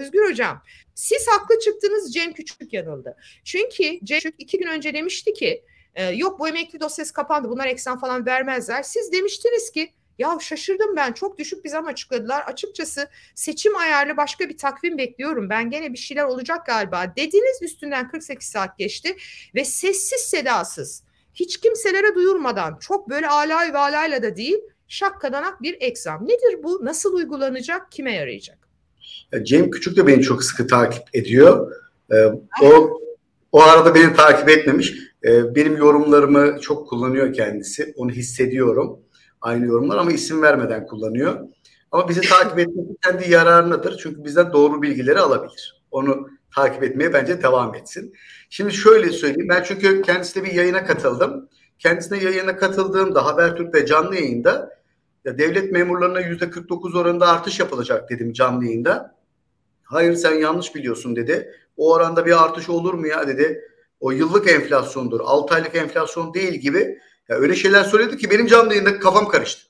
Özgür Hocam, siz haklı çıktınız, Cem Küçük yanıldı. Çünkü Cem Küçük 2 gün önce demişti ki yok bu emekli dosyası kapandı, bunlar eksen falan vermezler. Siz demiştiniz ki ya şaşırdım ben, çok düşük bir zam açıkladılar. Açıkçası seçim ayarlı başka bir takvim bekliyorum. Ben gene bir şeyler olacak galiba dediniz, üstünden 48 saat geçti ve sessiz sedasız, hiç kimselere duyurmadan, çok böyle alay ve alayla da değil, şakkadanak bir ekzam. Nedir bu? Nasıl uygulanacak? Kime yarayacak? Cem Küçük de beni çok sıkı takip ediyor. O arada beni takip etmemiş. Benim yorumlarımı çok kullanıyor kendisi. Onu hissediyorum. Aynı yorumlar ama isim vermeden kullanıyor. Ama bizi takip etmek kendi yararınadır. Çünkü bizden doğru bilgileri alabilir. Onu takip etmeye bence devam etsin. Şimdi şöyle söyleyeyim. Ben çünkü kendisine bir yayına katıldım. Kendisine yayına katıldığımda Habertürk'te canlı yayında devlet memurlarına %49 oranında artış yapılacak dedim canlı yayında. Hayır sen yanlış biliyorsun dedi. O oranda bir artış olur mu ya dedi. O yıllık enflasyondur. 6 aylık enflasyon değil gibi. Ya öyle şeyler söyledi ki benim canlı yayında kafam karıştı.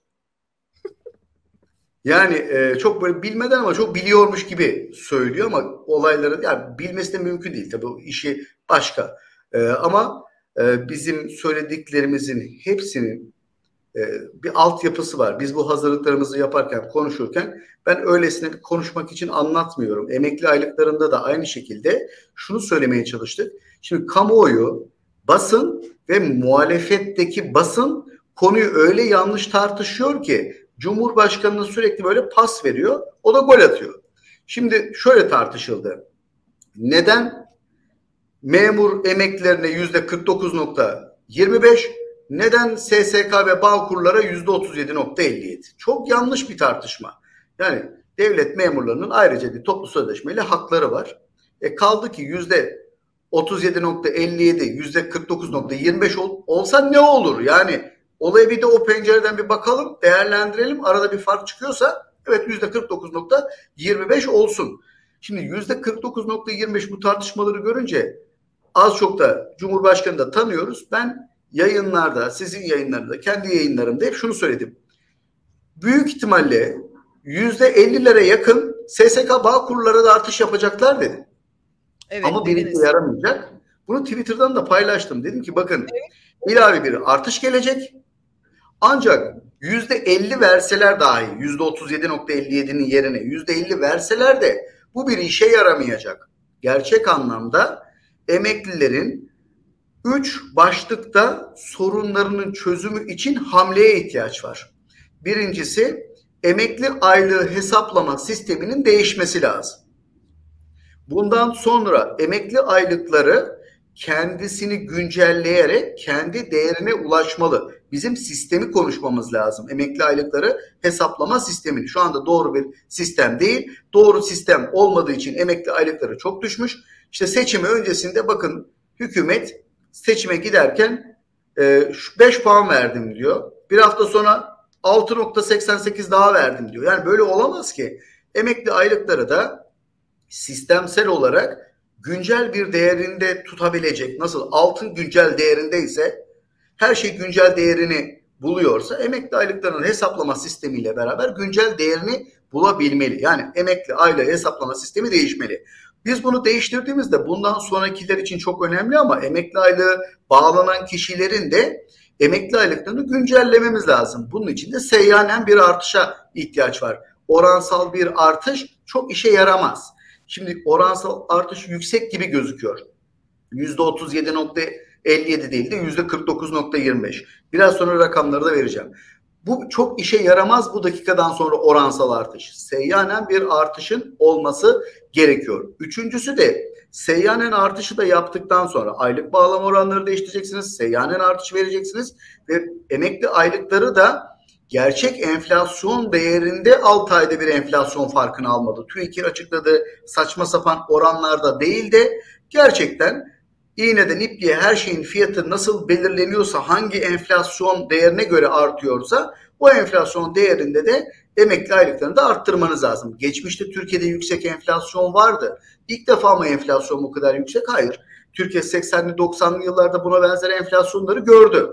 Yani çok böyle bilmeden ama çok biliyormuş gibi söylüyor ama olayları yani bilmesi de mümkün değil. Tabii o işi başka. Ama bizim söylediklerimizin hepsinin bir altyapısı var. Biz bu hazırlıklarımızı yaparken, konuşurken ben öylesine bir konuşmak için anlatmıyorum. Emekli aylıklarında da aynı şekilde şunu söylemeye çalıştık. Şimdi kamuoyu, basın ve muhalefetteki basın konuyu öyle yanlış tartışıyor ki Cumhurbaşkanı'na sürekli böyle pas veriyor. O da gol atıyor. Şimdi şöyle tartışıldı. Neden memur emeklilerine %49.25, neden SSK ve Bağkur'lara %37.57? Çok yanlış bir tartışma. Yani devlet memurlarının ayrıca bir toplu sözleşmeyle hakları var. Kaldı ki %37.57, %49.25 olsa ne olur? Yani olaya bir de o pencereden bir bakalım, değerlendirelim. Arada bir fark çıkıyorsa evet %49.25 olsun. Şimdi %49.25 bu tartışmaları görünce az çok da Cumhurbaşkanı da tanıyoruz. Ben yayınlarda, sizin yayınlarında, kendi yayınlarımda hep şunu söyledim. Büyük ihtimalle %50'lere yakın SSK Bağkur'lara da artış yapacaklar dedim. Evet, ama birisi yaramayacak. Bunu Twitter'dan da paylaştım. Dedim ki bakın evet, ilave bir artış gelecek. Ancak %50 verseler dahi, %37.57'nin yerine %50 verseler de bu bir işe yaramayacak. Gerçek anlamda emeklilerin 3 başlıkta sorunlarının çözümü için hamleye ihtiyaç var. Birincisi emekli aylığı hesaplama sisteminin değişmesi lazım. Bundan sonra emekli aylıkları kendisini güncelleyerek kendi değerine ulaşmalı. Bizim sistemi konuşmamız lazım. Emekli aylıkları hesaplama sistemini. Şu anda doğru bir sistem değil. Doğru sistem olmadığı için emekli aylıkları çok düşmüş. İşte seçimi öncesinde bakın hükümet seçime giderken 5 puan verdim diyor. Bir hafta sonra 6.88 daha verdim diyor. Yani böyle olamaz ki. Emekli aylıkları da sistemsel olarak güncel bir değerinde tutabilecek. Nasıl altın güncel değerindeyse, her şey güncel değerini buluyorsa emekli aylıklarının hesaplama sistemiyle beraber güncel değerini bulabilmeli. Yani emekli aylığı hesaplama sistemi değişmeli. Biz bunu değiştirdiğimizde bundan sonrakiler için çok önemli ama emekli aylığı bağlanan kişilerin de emekli aylıklarını güncellememiz lazım. Bunun için de seyyanen bir artışa ihtiyaç var. Oransal bir artış çok işe yaramaz. Şimdi oransal artış yüksek gibi gözüküyor. %37.57 değil de %49.25. Biraz sonra rakamları da vereceğim. Bu çok işe yaramaz bu dakikadan sonra oransal artış. Seyyanen bir artışın olması gerekiyor. Üçüncüsü de seyyanen artışı da yaptıktan sonra aylık bağlama oranları değiştireceksiniz. Seyyanen artış vereceksiniz ve emekli aylıkları da gerçek enflasyon değerinde 6 ayda bir enflasyon farkını almadı. TÜİK'in açıkladığı saçma sapan oranlarda değil de gerçekten iğneden ipliğe her şeyin fiyatı nasıl belirleniyorsa, hangi enflasyon değerine göre artıyorsa o enflasyon değerinde de emekli aylıklarını da arttırmanız lazım. Geçmişte Türkiye'de yüksek enflasyon vardı. İlk defa mı enflasyon bu kadar yüksek? Hayır. Türkiye 80'li 90'lı yıllarda buna benzer enflasyonları gördü.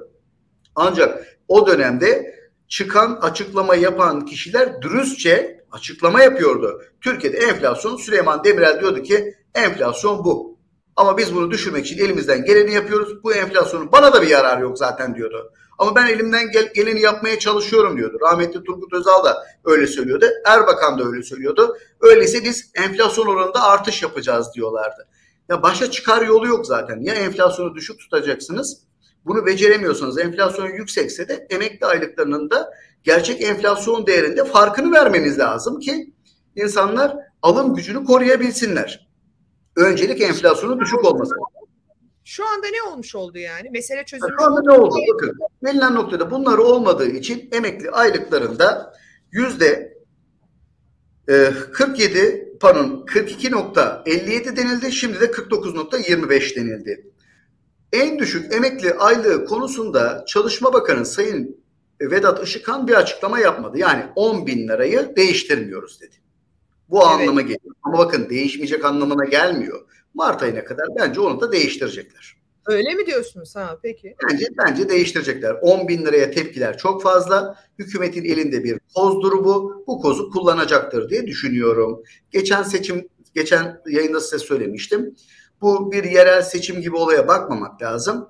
Ancak o dönemde çıkan açıklama yapan kişiler dürüstçe açıklama yapıyordu. Türkiye'de enflasyon, Süleyman Demirel diyordu ki enflasyon bu. Ama biz bunu düşürmek için elimizden geleni yapıyoruz. Bu enflasyonun bana da bir yararı yok zaten diyordu. Ama ben elimden geleni yapmaya çalışıyorum diyordu. Rahmetli Turgut Özal da öyle söylüyordu. Erbakan da öyle söylüyordu. Öyleyse biz enflasyon oranında artış yapacağız diyorlardı. Ya başa çıkar yolu yok zaten. Ya enflasyonu düşük tutacaksınız. Bunu beceremiyorsanız, enflasyon yüksekse de emekli aylıklarının da gerçek enflasyon değerinde farkını vermeniz lazım ki insanlar alım gücünü koruyabilsinler. Öncelik enflasyonun düşük olması. Şu anda ne olmuş oldu yani? Mesele çözülmüş. Şu anda ne oldu? Bakın, verilen noktada bunlar olmadığı için emekli aylıklarında %42.57 denildi. Şimdi de 49.25 denildi. En düşük emekli aylığı konusunda Çalışma Bakanı Sayın Vedat Işıkhan bir açıklama yapmadı. Yani 10 bin lirayı değiştirmiyoruz dedi. Bu anlama geliyor. Ama bakın değişmeyecek anlamına gelmiyor. Mart ayına kadar bence onu da değiştirecekler. Öyle mi diyorsunuz? Ha, peki. Bence değiştirecekler. 10 bin liraya tepkiler çok fazla. Hükümetin elinde bir kozdur bu. Bu kozu kullanacaktır diye düşünüyorum. Geçen yayında size söylemiştim. Bu bir yerel seçim gibi olaya bakmamak lazım.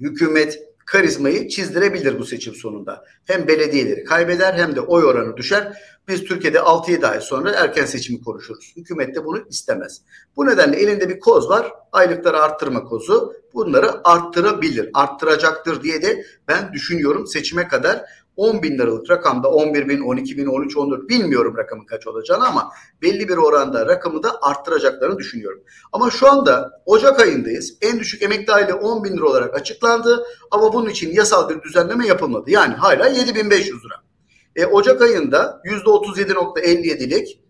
Hükümet karizmayı çizdirebilir bu seçim sonunda. Hem belediyeleri kaybeder hem de oy oranı düşer. Biz Türkiye'de 6-7 ay sonra erken seçimi konuşuruz. Hükümet de bunu istemez. Bu nedenle elinde bir koz var. Aylıkları arttırma kozu. Bunları arttırabilir, arttıracaktır diye de ben düşünüyorum seçime kadar. 10 bin liralık rakamda 11 bin, 12 bin, 13, 14 bilmiyorum rakamın kaç olacağını ama belli bir oranda rakamı da arttıracaklarını düşünüyorum. Ama şu anda Ocak ayındayız. En düşük emekli aylığı 10 bin lira olarak açıklandı ama bunun için yasal bir düzenleme yapılmadı. Yani hala 7.500 lira. Ocak ayında %37.57'lik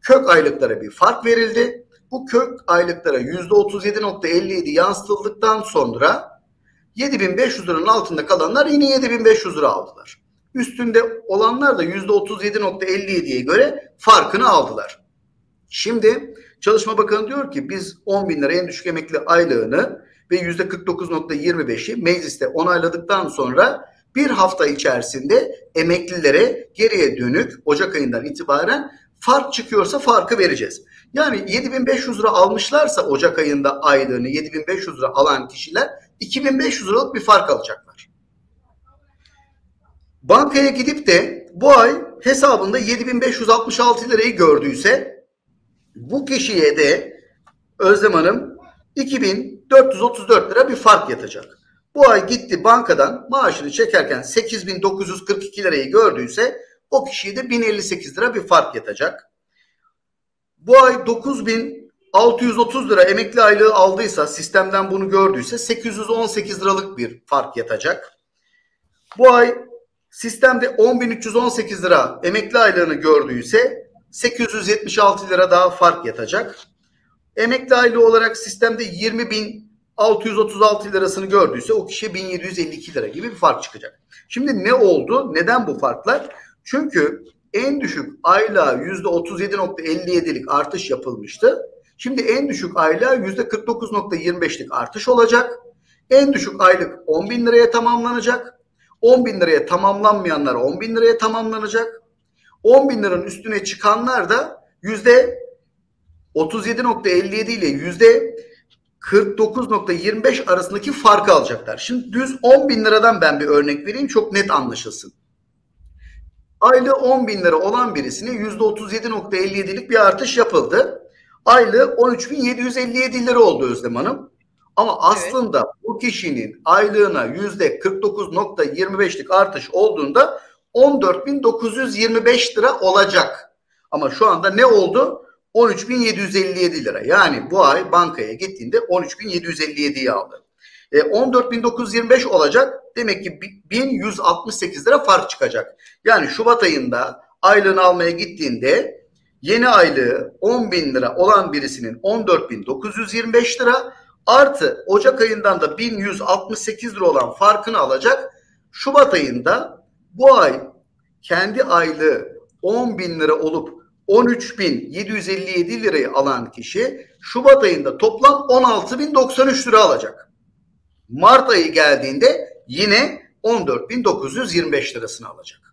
kök aylıklara bir fark verildi. Bu kök aylıklara %37.57 yansıtıldıktan sonra 7.500 liranın altında kalanlar yine 7.500 lira aldılar. Üstünde olanlar da %37.57'ye göre farkını aldılar. Şimdi Çalışma Bakanı diyor ki biz 10 bin lira en düşük emekli aylığını ve %49.25'i mecliste onayladıktan sonra bir hafta içerisinde emeklilere geriye dönük Ocak ayından itibaren fark çıkıyorsa farkı vereceğiz. Yani 7.500 lira almışlarsa Ocak ayında aylığını 7.500 lira alan kişiler 2.500 liralık bir fark alacaklar. Bankaya gidip de bu ay hesabında 7.566 lirayı gördüyse bu kişiye de Özlem Hanım 2.434 lira bir fark yatacak. Bu ay gitti bankadan maaşını çekerken 8.942 lirayı gördüyse o kişiye de 1.058 lira bir fark yatacak. Bu ay 9.630 lira emekli aylığı aldıysa, sistemden bunu gördüyse 818 liralık bir fark yatacak. Bu ay sistemde 10.318 lira emekli aylığını gördüyse 876 lira daha fark yatacak. Emekli aylığı olarak sistemde 20.636 lirasını gördüyse o kişiye 1.752 lira gibi bir fark çıkacak. Şimdi ne oldu? Neden bu farklar? Çünkü en düşük aylığa %37.57'lik artış yapılmıştı. Şimdi en düşük aylığa %49.25'lik artış olacak. En düşük aylık 10 bin liraya tamamlanacak. 10 bin liraya tamamlanmayanlar 10 bin liraya tamamlanacak. 10 bin liranın üstüne çıkanlar da %37.57 ile %49.25 arasındaki farkı alacaklar. Şimdi düz 10 bin liradan ben bir örnek vereyim çok net anlaşılsın. Aylığı 10 bin lira olan birisine %37.57'lik bir artış yapıldı. Aylığı 13.757 lira oldu Özlem Hanım. Ama aslında evet, bu kişinin aylığına %49.25'lik artış olduğunda 14.925 lira olacak. Ama şu anda ne oldu? 13.757 lira. Yani bu ay bankaya gittiğinde 13.757'yi aldı. 14.925 olacak. Demek ki 1.168 lira fark çıkacak. Yani Şubat ayında aylığını almaya gittiğinde yeni aylığı 10.000 lira olan birisinin 14.925 lira artı Ocak ayından da 1.168 lira olan farkını alacak. Şubat ayında bu ay kendi aylığı 10.000 lira olup 13.757 lirayı alan kişi Şubat ayında toplam 16.093 lira alacak. Mart ayı geldiğinde yine 14.925 lirasını alacak.